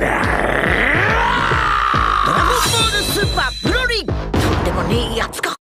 ドラゴンボールスーパーブロリー、とってもいいやつか。